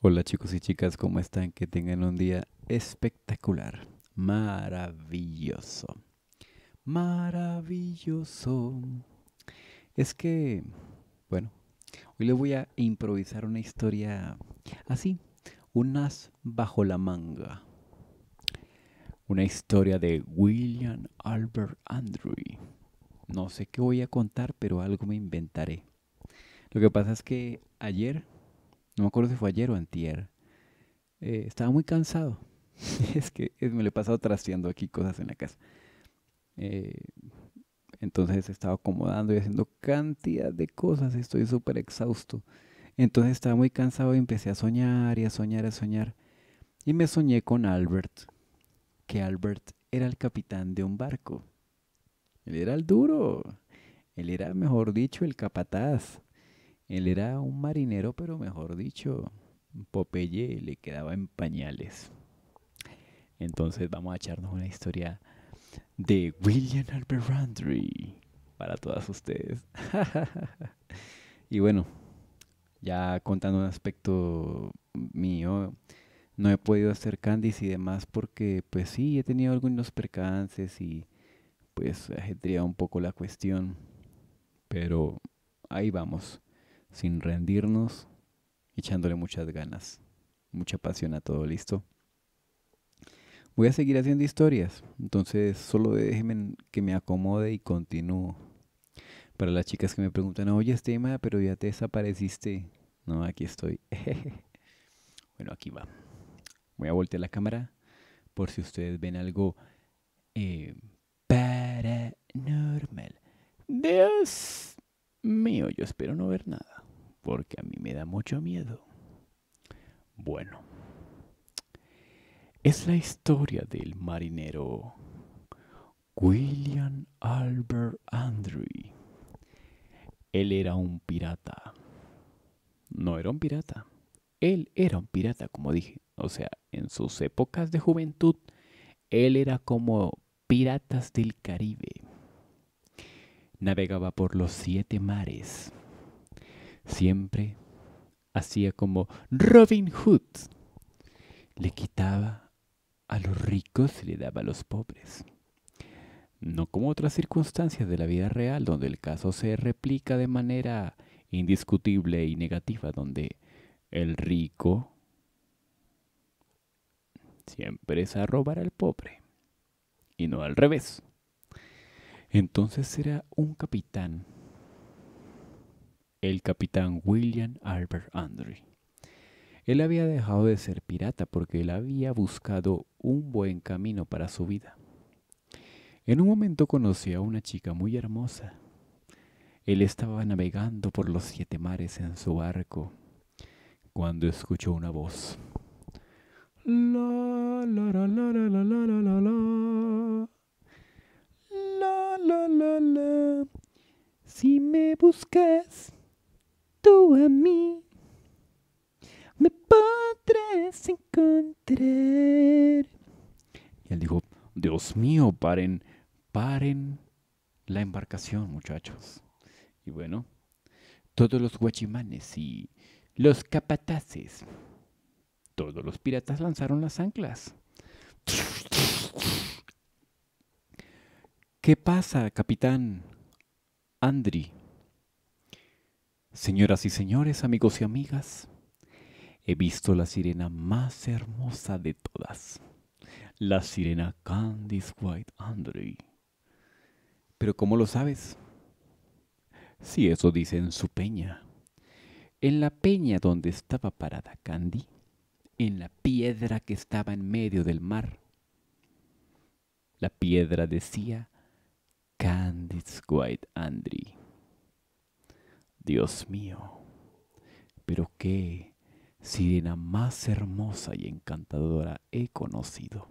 Hola chicos y chicas, ¿cómo están? Que tengan un día espectacular, maravilloso, maravilloso. Es que, bueno, hoy les voy a improvisar una historia así, un as bajo la manga. Una historia de William Albert Andrew. No sé qué voy a contar, pero algo me inventaré. Lo que pasa es que ayer, no me acuerdo si fue ayer o antier, estaba muy cansado. Es que me lo he pasado trasteando aquí cosas en la casa. Entonces estaba acomodando y haciendo cantidad de cosas. Estoy súper exhausto. Entonces estaba muy cansado y empecé a soñar y a soñar y a soñar. Y me soñé con Albert. Que Albert era el capitán de un barco. Él era el duro, él era, mejor dicho, el capataz, él era un marinero, pero mejor dicho, Popeye le quedaba en pañales. Entonces vamos a echarnos una historia de William Albert Andrew para todas ustedes. Y bueno, ya contando un aspecto mío, no he podido hacer Candice y demás porque pues sí, he tenido algunos percances y pues ajetreaba un poco la cuestión, pero ahí vamos, sin rendirnos, echándole muchas ganas, mucha pasión a todo, ¿listo? Voy a seguir haciendo historias, entonces solo déjenme que me acomode y continúo. Para las chicas que me preguntan, oye Estema, pero ya te desapareciste. No, aquí estoy. Bueno, aquí va. Voy a voltear la cámara por si ustedes ven algo paranormal. Dios mío, yo espero no ver nada, porque a mí me da mucho miedo. Bueno, es la historia del marinero William Albert Andrew. Él era un pirata. No era un pirata. Él era un pirata, como dije. O sea, en sus épocas de juventud, él era como piratas del Caribe. Navegaba por los 7 mares. Siempre hacía como Robin Hood. Le quitaba a los ricos y le daba a los pobres. No como otras circunstancias de la vida real, donde el caso se replica de manera indiscutible y negativa, donde el rico siempre es a robar al pobre. Y no al revés. Entonces era un capitán. El capitán William Albert Andrew. Él había dejado de ser pirata porque él había buscado un buen camino para su vida. En un momento conoció a una chica muy hermosa. Él estaba navegando por los 7 mares en su barco cuando escuchó una voz. La la la la la la la la la la la la la. Si me buscas tú a mí, me podrás encontrar. Y él dijo, Dios mío, paren, paren la embarcación, muchachos. Y bueno, todos los guachimanes y los capataces, todos los piratas lanzaron las anclas. ¿Qué pasa, capitán Andrew? Señoras y señores, amigos y amigas, he visto la sirena más hermosa de todas. La sirena Candice White Andry. ¿Pero cómo lo sabes? Sí, eso dice en su peña. En la peña donde estaba parada Candy. En la piedra que estaba en medio del mar. La piedra decía Candice White Andry. Dios mío, pero qué sirena más hermosa y encantadora he conocido.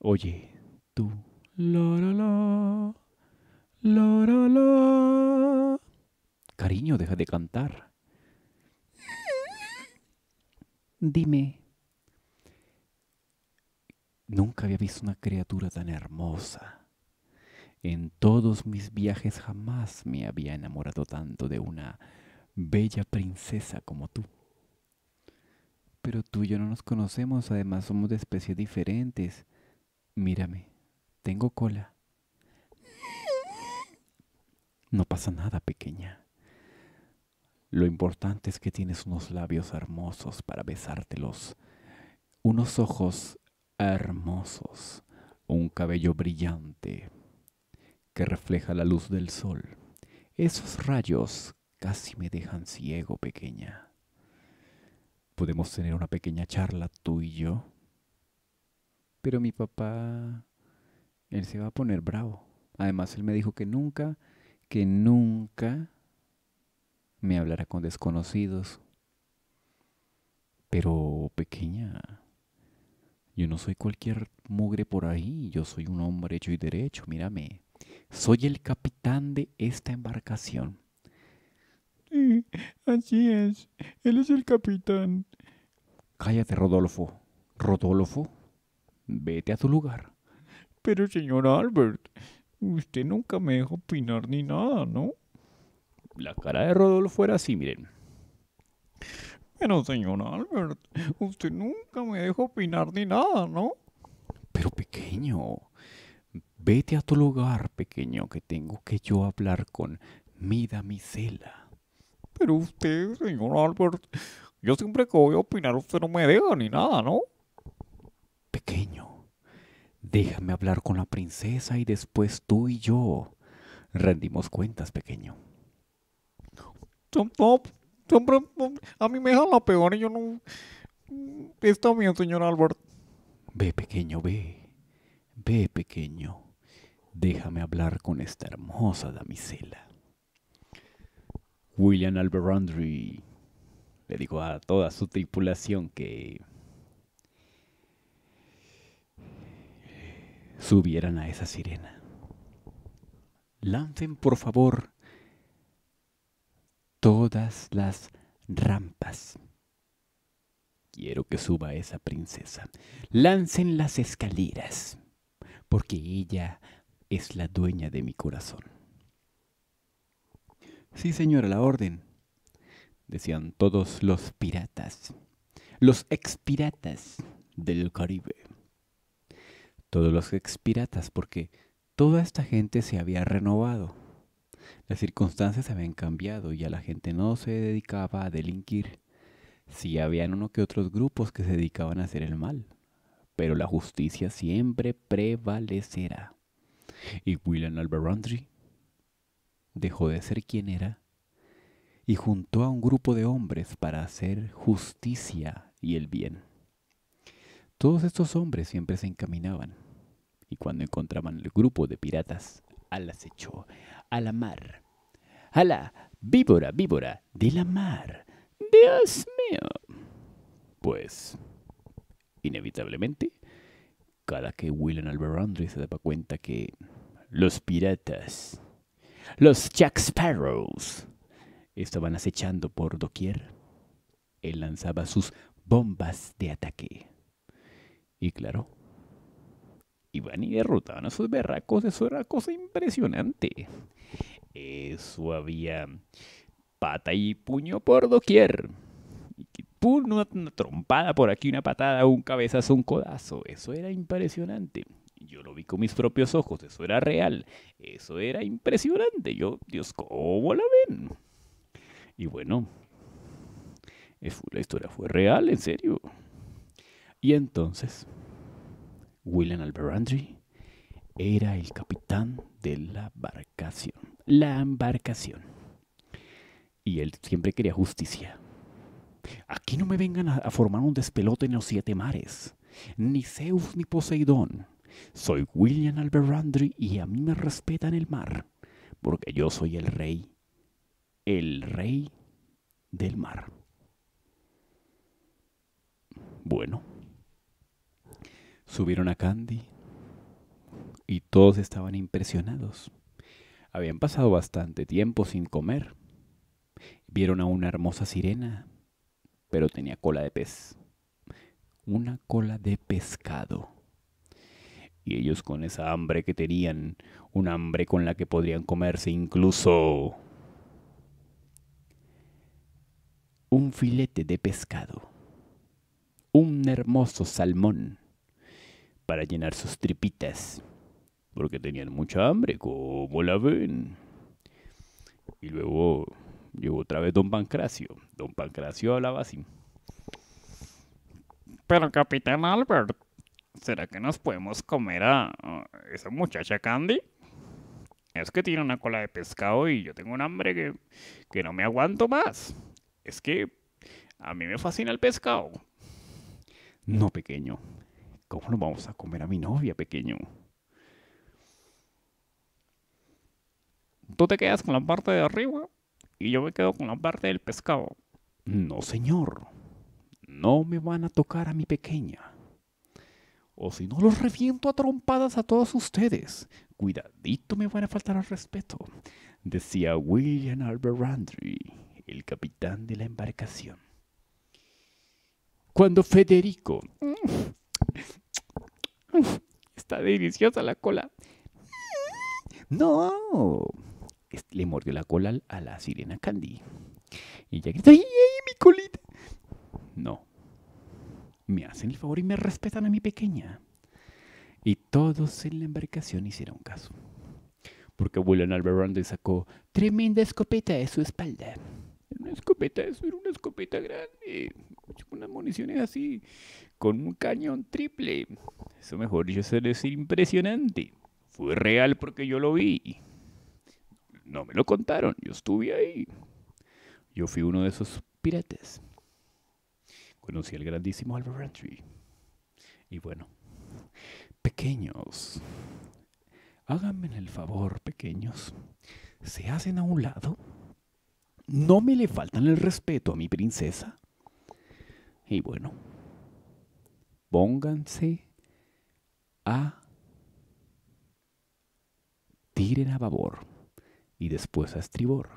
Oye, tú. La, la, la, la, la, la. Cariño, deja de cantar. Dime, nunca había visto una criatura tan hermosa. En todos mis viajes jamás me había enamorado tanto de una bella princesa como tú. Pero tú y yo no nos conocemos, además somos de especies diferentes. Mírame, tengo cola. No pasa nada, pequeña. Lo importante es que tienes unos labios hermosos para besártelos, unos ojos hermosos, un cabello brillante que refleja la luz del sol. Esos rayos casi me dejan ciego, pequeña. Podemos tener una pequeña charla tú y yo. Pero mi papá, él se va a poner bravo. Además, él me dijo que nunca me hablará con desconocidos. Pero, pequeña, yo no soy cualquier mugre por ahí. Yo soy un hombre hecho y derecho, mírame. Soy el capitán de esta embarcación. Sí, así es. Él es el capitán. Cállate, Rodolfo. Rodolfo, vete a tu lugar. Pero, señor Albert, usted nunca me deja opinar ni nada, ¿no? La cara de Rodolfo era así, miren. Pero, señor Albert, usted nunca me deja opinar ni nada, ¿no? Pero, pequeño, vete a tu lugar, pequeño, que tengo que yo hablar con mi damisela. Pero usted, señor Albert, yo siempre que voy a opinar, usted no me deja ni nada, ¿no? Pequeño, déjame hablar con la princesa y después tú y yo rendimos cuentas, pequeño. Siempre a mí me dejan la peor y yo no... Está bien, señor Albert. Ve, pequeño, ve. Ve, pequeño. Déjame hablar con esta hermosa damisela. William Albert Andrew le dijo a toda su tripulación que subieran a esa sirena. Lancen, por favor, todas las rampas. Quiero que suba esa princesa. Lancen las escaleras, porque ella es la dueña de mi corazón. Sí, señora, la orden, decían todos los piratas, los expiratas del Caribe. Todos los expiratas, porque toda esta gente se había renovado. Las circunstancias habían cambiado y a la gente no se dedicaba a delinquir. Sí, habían uno que otros grupos que se dedicaban a hacer el mal, pero la justicia siempre prevalecerá. Y William Albert Andrew dejó de ser quien era y juntó a un grupo de hombres para hacer justicia y el bien. Todos estos hombres siempre se encaminaban y cuando encontraban el grupo de piratas al acecho, a la mar, a la víbora, víbora de la mar. Dios mío. Pues, inevitablemente, cada que William Albert Andrew se daba cuenta que los piratas, los Jack Sparrows, estaban acechando por doquier, él lanzaba sus bombas de ataque. Y claro, iban y derrotaban a esos berracos. Eso era cosa impresionante. Eso había pata y puño por doquier. Pum, una trompada por aquí, una patada, un cabezazo, un codazo. Eso era impresionante. Yo lo vi con mis propios ojos. Eso era real. Eso era impresionante. Yo, Dios, ¿cómo la ven? Y bueno, la historia fue real, en serio. Y entonces, William Albert Andrew era el capitán de la embarcación. La embarcación. Y él siempre quería justicia. Aquí no me vengan a formar un despelote en los siete mares. Ni Zeus ni Poseidón. Soy William Albert Andrew y a mí me respetan el mar. Porque yo soy el rey. El rey del mar. Bueno, subieron a Candy y todos estaban impresionados. Habían pasado bastante tiempo sin comer. Vieron a una hermosa sirena, pero tenía cola de pez. Una cola de pescado. Y ellos con esa hambre que tenían, un hambre con la que podrían comerse incluso un filete de pescado, un hermoso salmón, para llenar sus tripitas, porque tenían mucha hambre, como la ven. Y luego llegó otra vez Don Pancracio. Don Pancracio hablaba así. Pero, Capitán Albert, ¿será que nos podemos comer a esa muchacha Candy? Es que tiene una cola de pescado y yo tengo un hambre que no me aguanto más. Es que a mí me fascina el pescado. No, pequeño. ¿Cómo nos vamos a comer a mi novia, pequeño? Tú te quedas con la parte de arriba y yo me quedo con la parte del pescado. No, señor. No me van a tocar a mi pequeña. O si no, los reviento a trompadas a todos ustedes. Cuidadito, me van a faltar al respeto, decía William Albert Andrew, el capitán de la embarcación. Cuando Federico... Está deliciosa la cola. No. Le mordió la cola a la sirena Candy. Y ella gritó, ¡ay, mi colita! No. Me hacen el favor y me respetan a mi pequeña. Y todos en la embarcación hicieron caso, porque William Albert Andrew sacó tremenda escopeta de su espalda. Una escopeta, eso era una escopeta grande, con unas municiones así, con un cañón triple. Eso, mejor dicho, eso es impresionante. Fue real porque yo lo vi. No me lo contaron, yo estuve ahí. Yo fui uno de esos piratas. Conocí al grandísimo Albert Andrew. Y bueno, pequeños, háganme el favor, pequeños. ¿Se hacen a un lado? ¿No me le faltan el respeto a mi princesa? Y bueno, pónganse a... Tiren a babor y después a estribor.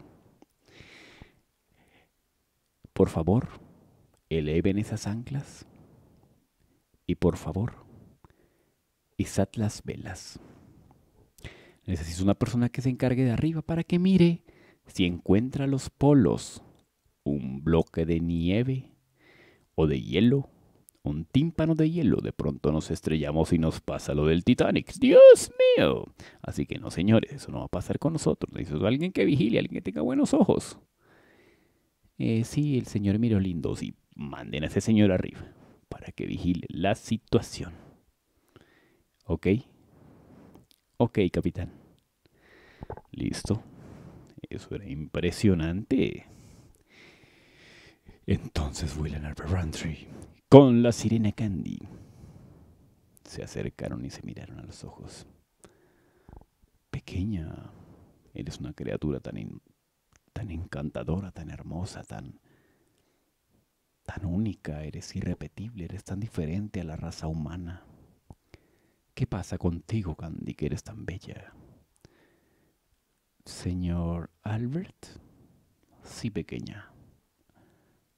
Por favor, eleven esas anclas y por favor, izad las velas. Necesito una persona que se encargue de arriba para que mire si encuentra los polos, un bloque de nieve o de hielo, un tímpano de hielo. De pronto nos estrellamos y nos pasa lo del Titanic. ¡Dios mío! Así que no, señores, eso no va a pasar con nosotros. Necesito alguien que vigile, alguien que tenga buenos ojos. Sí, el señor Mirolindos, y manden a ese señor arriba para que vigile la situación. ¿Ok? Ok, capitán. Listo. Eso era impresionante. Entonces William Albert Andrew con la sirena Candy se acercaron y se miraron a los ojos. Pequeña, eres una criatura tan encantadora, tan hermosa, tan única. Eres irrepetible, eres tan diferente a la raza humana. ¿Qué pasa contigo, Candy, que eres tan bella? Señor Albert. Sí, pequeña.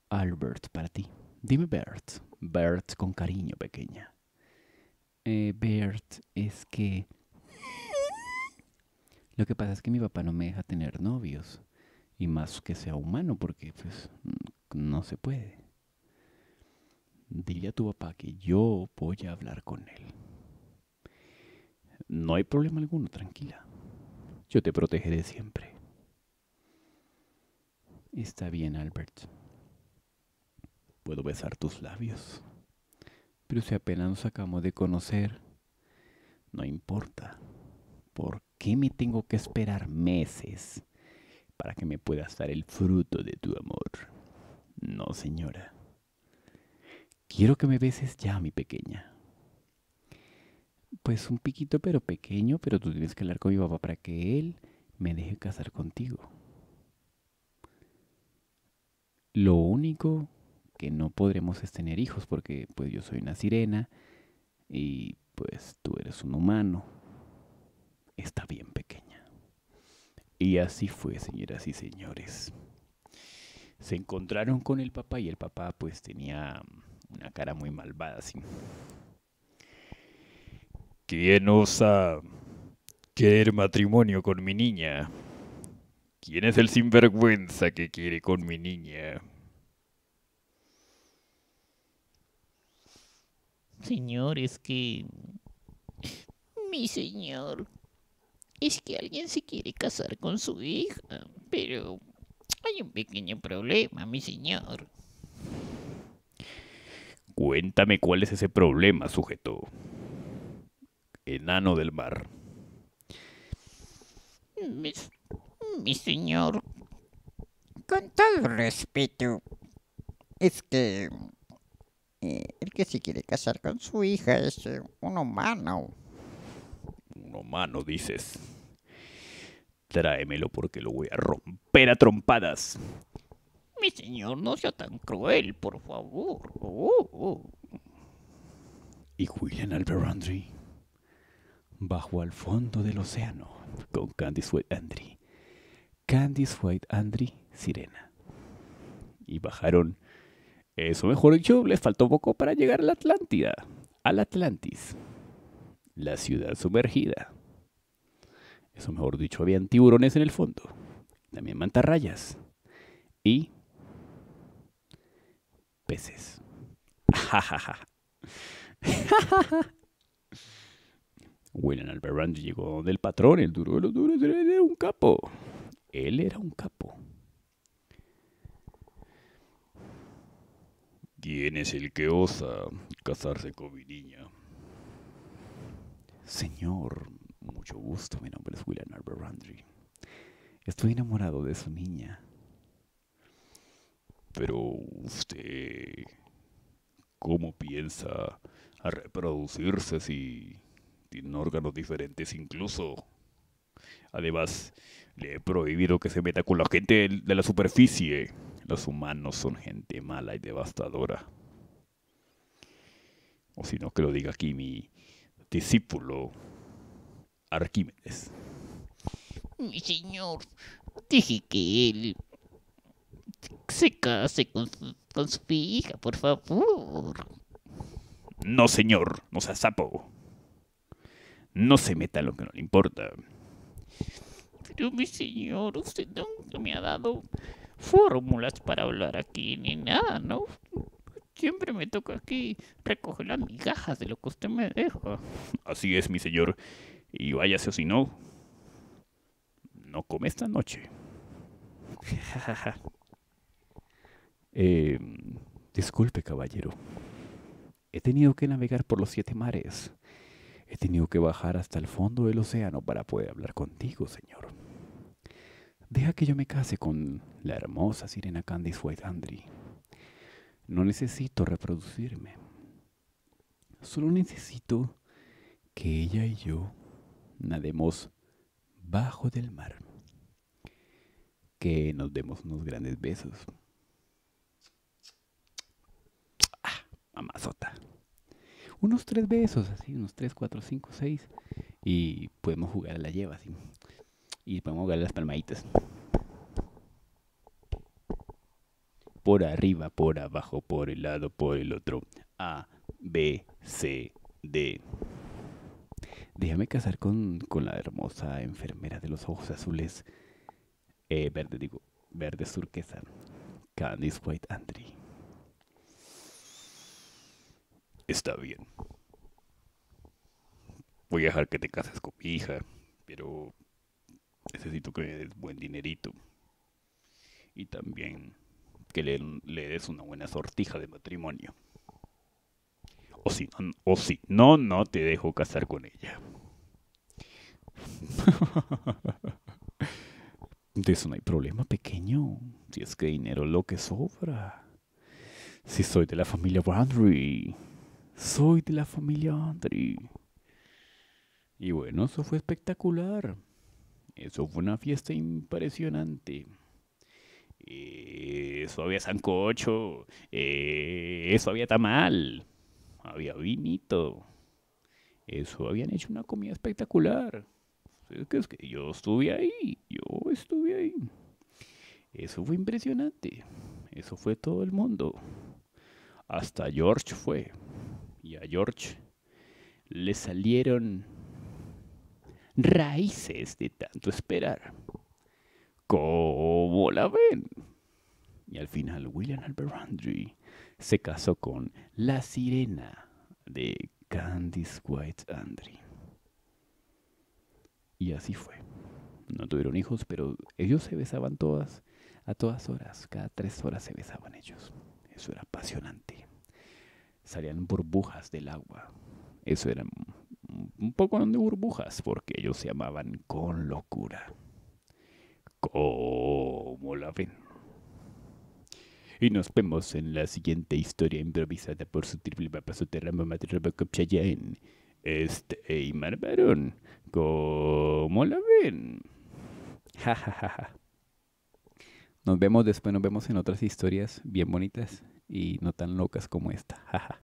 Albert para ti. Dime Bert. Bert con cariño, pequeña. Bert, es que... Lo que pasa es que mi papá no me deja tener novios. Y más que sea humano, porque pues no se puede. Dile a tu papá que yo voy a hablar con él. No hay problema alguno, tranquila. Yo te protegeré siempre. Está bien, Albert. Puedo besar tus labios. Pero si apenas nos acabamos de conocer, no importa. ¿Por qué me tengo que esperar meses para que me puedas dar el fruto de tu amor? No, señora. Quiero que me beses ya, mi pequeña. Pues un piquito, pero pequeño, pero tú tienes que hablar con mi papá para que él me deje casar contigo. Lo único que no podremos es tener hijos, porque pues yo soy una sirena y pues tú eres un humano. Está bien, pequeña. Y así fue, señoras y señores. Se encontraron con el papá y el papá pues tenía una cara muy malvada, así. ¿Quién osa querer matrimonio con mi niña? ¿Quién es el sinvergüenza que quiere con mi niña? Señor, es que... Mi señor, es que alguien se quiere casar con su hija, pero hay un pequeño problema, mi señor. Cuéntame cuál es ese problema, sujeto. Enano del mar. Mi señor, con todo respeto, es que el que se quiere casar con su hija es un humano. Un humano, dices. Tráemelo porque lo voy a romper a trompadas. Mi señor, no sea tan cruel, por favor. Y William Albert Andrew bajó al fondo del océano con Candice White Andry. Candice White Andry, sirena. Y bajaron, eso mejor dicho, les faltó poco para llegar a la Atlántida, al Atlantis, la ciudad sumergida. Eso mejor dicho, habían tiburones en el fondo, también mantarrayas y peces. Jajaja. William Albert Andrew llegó donde el patrón, el duro de los duros, era un capo. Él era un capo. ¿Quién es el que osa casarse con mi niña? Señor, mucho gusto, mi nombre es William Albert Andrew. Estoy enamorado de su niña. Pero usted, ¿cómo piensa a reproducirse si tiene órganos diferentes incluso? Además, le he prohibido que se meta con la gente de la superficie. Los humanos son gente mala y devastadora. O si no, que lo diga aquí mi discípulo Arquímedes. Mi señor, dije que él se case con su hija, por favor. No, señor, no sea sapo. No se meta en lo que no le importa. Pero mi señor, usted nunca me ha dado fórmulas para hablar aquí ni nada, ¿no? Siempre me toca aquí recoger las migajas de lo que usted me deja. Así es, mi señor. Y váyase, o si no, no come esta noche. Disculpe, caballero. He tenido que navegar por los 7 mares. He tenido que bajar hasta el fondo del océano para poder hablar contigo, señor. Deja que yo me case con la hermosa sirena Candice White Andry. No necesito reproducirme. Solo necesito que ella y yo nademos bajo del mar. Que nos demos unos grandes besos. Ah, mamazota. Unos 3 besos, así, unos 3, 4, 5, 6. Y podemos jugar a la lleva, así. Y podemos jugar a las palmaditas. Por arriba, por abajo, por el lado, por el otro. A, B, C, D. Déjame casar con la hermosa enfermera de los ojos azules. Verde turquesa. Candice White Andry. Está bien. Voy a dejar que te cases con mi hija, pero necesito que me des buen dinerito. Y también que le des una buena sortija de matrimonio. O si no te dejo casar con ella. De eso no hay problema, pequeño. Si es que dinero es lo que sobra. Si soy de la familia Andry. Soy de la familia Andry. Y bueno, eso fue espectacular. Eso fue una fiesta impresionante. Eso había sancocho. Eso había tamal. Había vinito. Eso habían hecho una comida espectacular. Es que yo estuve ahí. Eso fue impresionante. Eso fue todo el mundo. Hasta George fue. Y a George le salieron raíces de tanto esperar. ¿Cómo la ven? Y al final William Albert Andrew se casó con la sirena de Candice White Andry. Y así fue. No tuvieron hijos, pero ellos se besaban todas, a todas horas. Cada 3 horas se besaban ellos. Eso era apasionante. Salían burbujas del agua. Eso era un poco de burbujas, porque ellos se amaban con locura. ¿Cómo la ven? Y nos vemos en la siguiente historia improvisada por su triple papa soterrama materrama copchayán. Y Marbarón. ¿Cómo la ven? Ja, ja, ja, ja. Nos vemos después, nos vemos en otras historias bien bonitas y no tan locas como esta. Ja, ja.